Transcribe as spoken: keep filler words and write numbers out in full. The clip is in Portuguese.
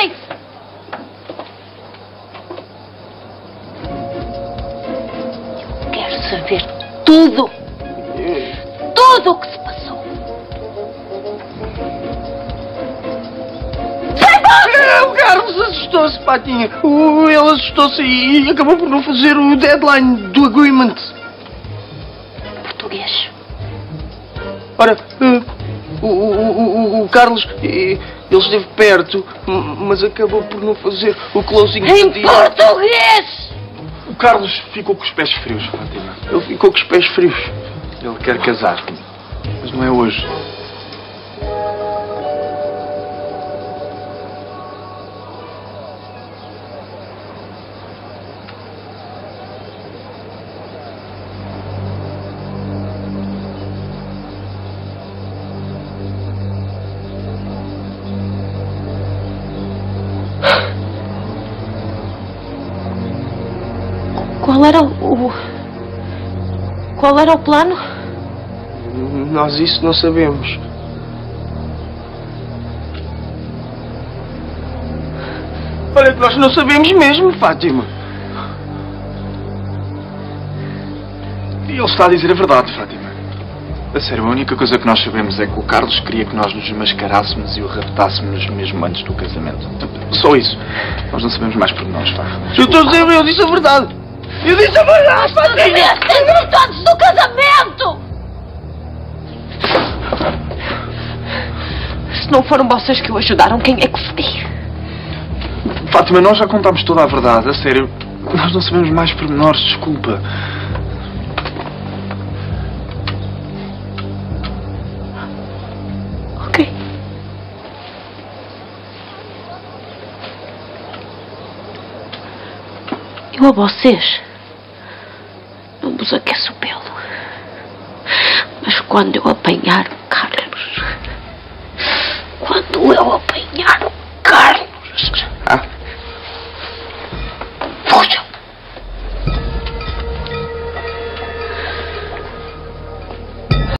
Ordem! Eu quero saber tudo. Tudo o que se passou. O Carlos assustou-se, Fatinha. Ele assustou-se e acabou por não fazer o deadline do agreement. Português. Ora, o, o, o, o Carlos, ele esteve perto, mas acabou por não fazer o closing... Em português! O Carlos ficou com os pés frios, Fatinha. Ele ficou com os pés frios. Ele quer casar, mas não é hoje. Qual era o... Qual era o plano? Nós isso não sabemos. Olha, nós não sabemos mesmo, Fátima. E ele está a dizer a verdade, Fátima. A sério, a única coisa que nós sabemos é que o Carlos queria que nós nos mascarássemos e o raptássemos mesmo antes do casamento. Só isso. Nós não sabemos mais por nós, Fátima. Eu estou a dizer, eu disse a verdade. Eu disse a verdade, Fatinha! Vocês todos do casamento! Se não foram vocês que o ajudaram, quem é que foi? Fátima, nós já contámos toda a verdade, a sério. Nós não sabemos mais pormenores, desculpa. Ok. Eu a vocês... não vos aqueço o pelo, mas quando eu apanhar